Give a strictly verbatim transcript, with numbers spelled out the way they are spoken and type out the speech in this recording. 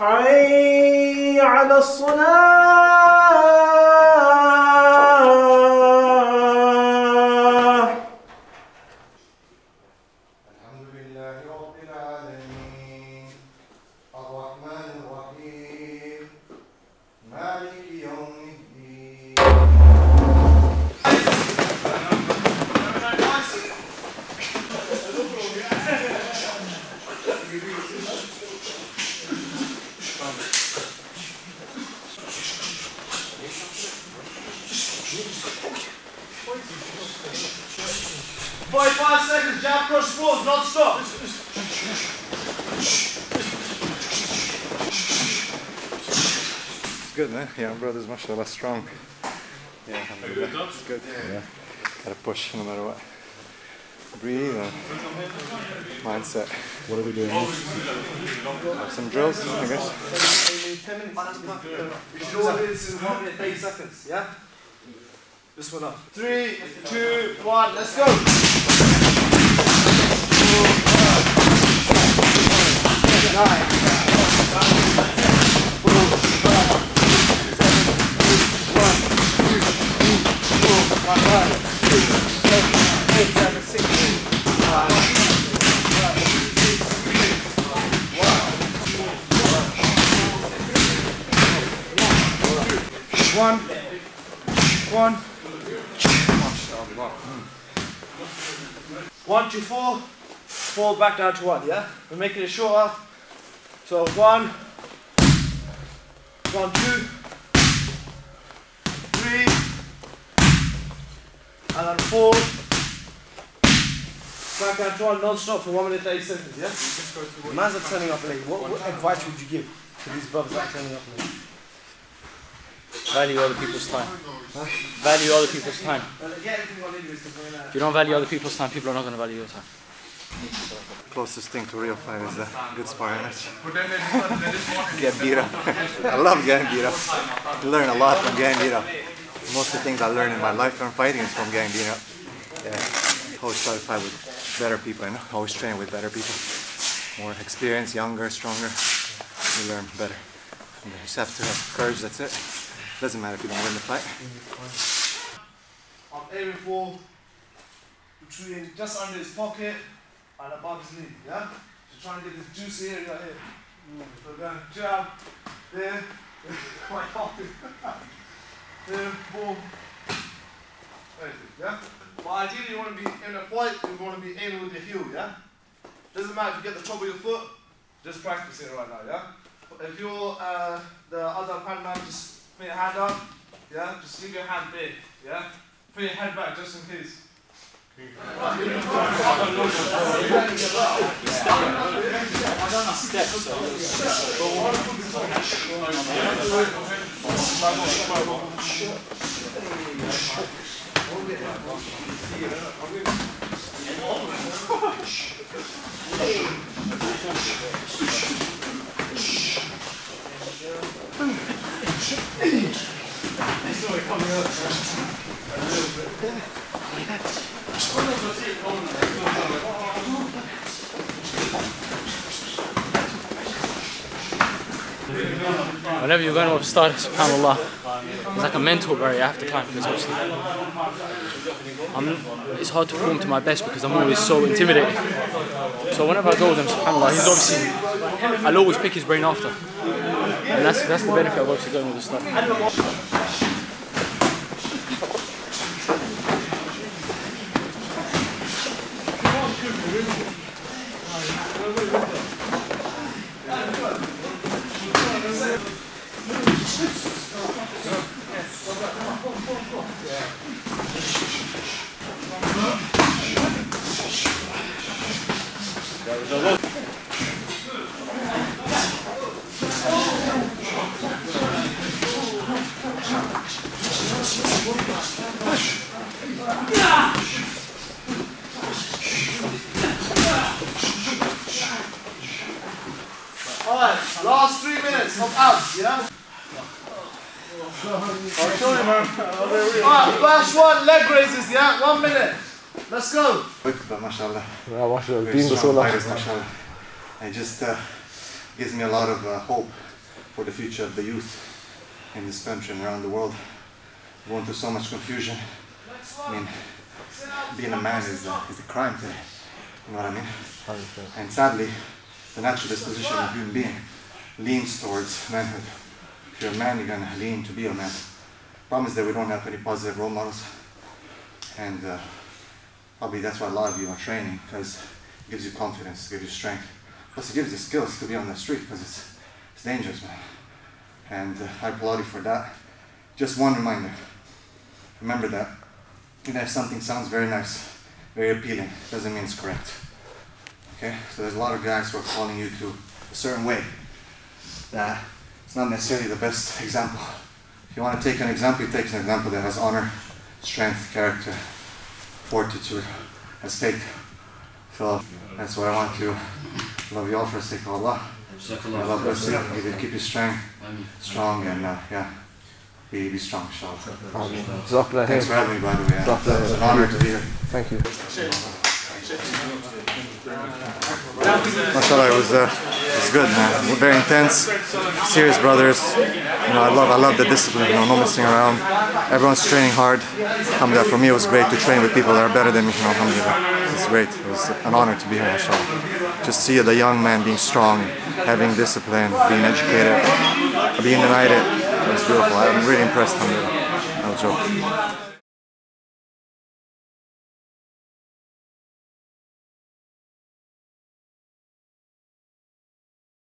حي على الصلاة. الحمد لله رب العالمين الرحمن الرحيم مالك يوم الدين. Boy, five seconds, jab cross balls, not stop. It's good, man. Yeah, brother's mashallah strong. Yeah, alhamdulillah. It's good. Yeah. Gotta push no matter what. Breathe and mindset. What are we doing? Have some drills, I guess. ten minutes. thirty seconds, yeah? This one up. Three, two, one, let's go! One, one, one. One, two, four, four back down to one, yeah? We're making it shorter. So one, one, two, three, and then four. Back down to one, non-stop for one minute thirty seconds, yeah? Man's not turning up late. What, what advice would you give to these brothers that are turning up late? Value other people's time. Huh? Value other people's time. If you don't value other people's time, people are not going to value your time. Closest thing to real fight is that good sparring match. Get beat up. I love getting beat up. I learn a lot from getting beat up. Most of the things I learned in my life from fighting is from getting beat up. Yeah. Always try to fight with better people, and always train with better people. More experienced, younger, stronger. You learn better. You just have to have courage, that's it. Doesn't matter if you don't win the fight. I'm aiming for between just under his pocket and above his knee. Yeah? Just trying to get this juice here and right here. So then jab, there, quite often. There, boom. Yeah? But ideally you want to be in a fight, you want to be aiming with your heel, yeah? Doesn't matter if you get the top of your foot, just practice it right now, yeah? But if you're uh, the other pan man, just put your hand up, yeah? Just leave your hand there, yeah? Put your head back just in case. Whenever you're going to start, subhanAllah, it's like a mental barrier I have to climb because obviously I'm, it's hard to perform to my best because I'm always so intimidated. So whenever I go with him, subhanAllah, he's obviously, I'll always pick his brain after. And that's, that's the benefit of obviously going with this stuff. Alright, last three minutes of abs, yeah? I'll show you, man. Alright, flash one, leg raises, yeah? One minute. Let's go. MashaAllah. Mashallah. Being the solar. It just uh, gives me a lot of uh, hope. for the future of the youth in this country and around the world, going through so much confusion. I mean, being a man is a, is a crime today. You know what I mean? And sadly, the natural disposition of human being leans towards manhood. If you're a man, you're going to lean to be a man. The problem is that we don't have any positive role models. And uh, probably that's why a lot of you are training, because it gives you confidence, it gives you strength. Plus it gives you skills to be on the street, because it's, it's dangerous, man. And uh, I applaud you for that. Just one reminder. Remember that even if something sounds very nice, very appealing, doesn't mean it's correct. Okay? So there's a lot of guys who are calling you to a certain way that it's not necessarily the best example. If you want to take an example, you take an example that has honor, strength, character, fortitude at stake. So that's what I want to love you all for the sake of Allah. I love you. Keep you strong, strong, and uh, yeah. Be, be strong, inshallah. Thanks for having me, by the way. Yeah. It's an honor to be here. Thank you. MashaAllah, it was, uh, it was good, man. Very intense, serious brothers. You know, I love, I love the discipline, you know, no messing around. Everyone's training hard. Alhamdulillah, for me it was great to train with people that are better than me, you know, alhamdulillah. It's great. It was an honor to be here, inshallah. Just see the young man being strong, having discipline, being educated, being united. It was beautiful. I'm really impressed. No joke.